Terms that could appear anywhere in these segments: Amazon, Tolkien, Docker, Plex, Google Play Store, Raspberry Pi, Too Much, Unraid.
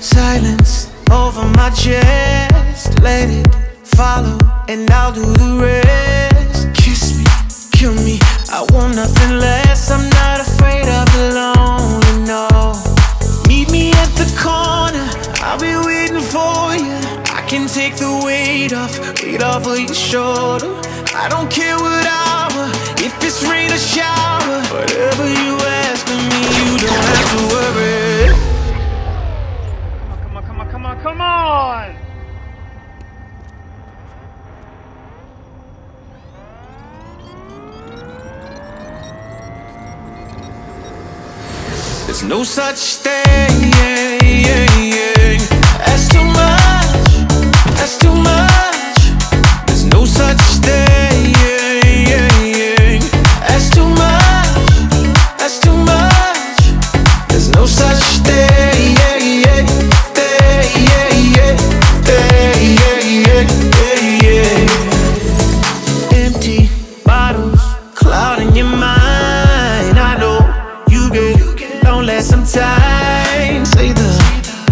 Silence over my chest. Let it follow and I'll do the rest. Kiss me, kill me, I want nothing less. I'm not afraid of the lonely, no. Meet me at the corner, I'll be waiting for you. I can take the weight off of your shoulder. I don't care what hour, if it's rain or shower. Whatever you ask of me, you don't have to worry. Come on! There's no such thing as too much, that's too much. There's no such thing as too much, that's too much. There's no such thing. Sometimes say the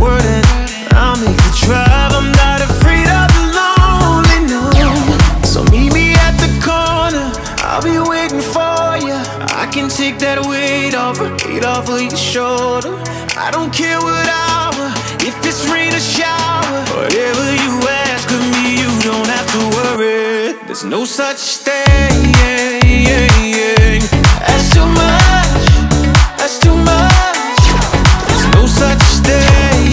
word and I'll make the drive. I'm not afraid of the lonely, no. So meet me at the corner, I'll be waiting for you. I can take that weight off of your shoulder. I don't care what hour, if it's rain or shower. Whatever you ask of me, you don't have to worry. There's no such thing as too much, that's too much. Such thing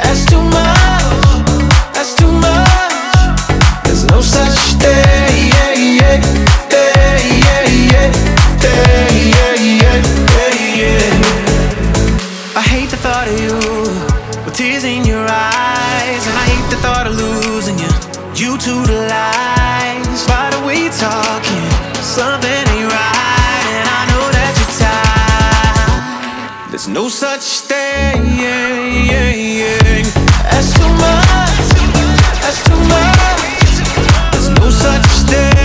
as too much, that's too much. There's no such thing. I hate the thought of you with tears in your eyes, and I hate the thought of losing you, you to the lies. By the way you're talking, something ain't right. There's no such thing as too much, that's too much. There's no such thing.